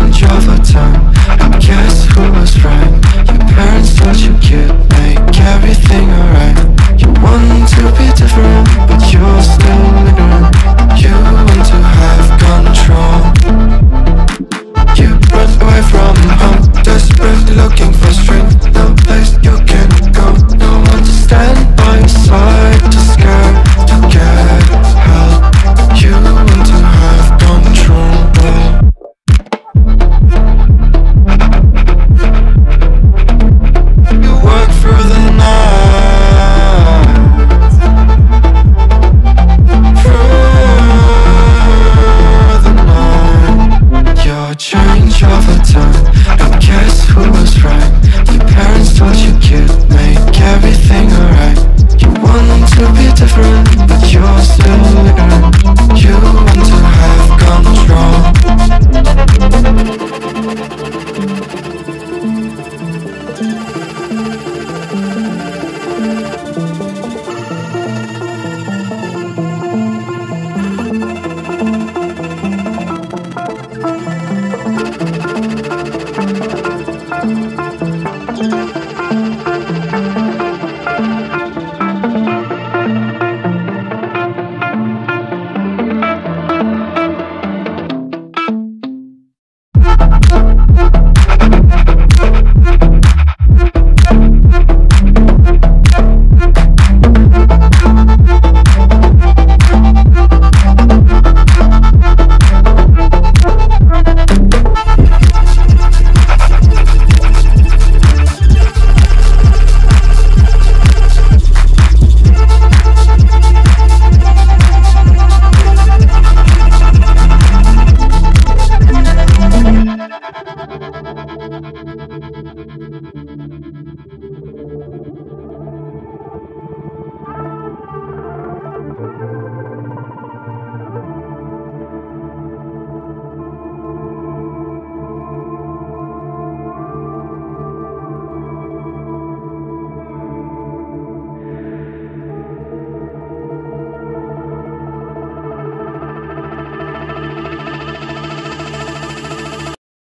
change over time. I guess who was right? Your parents thought you could make everything alright. You want to be different, but you're still ignorant. You want to have control. You run away from home, desperately looking for strength. No place you can go, no one to stand by your side, too scared to get help. You want to have control. Change over time.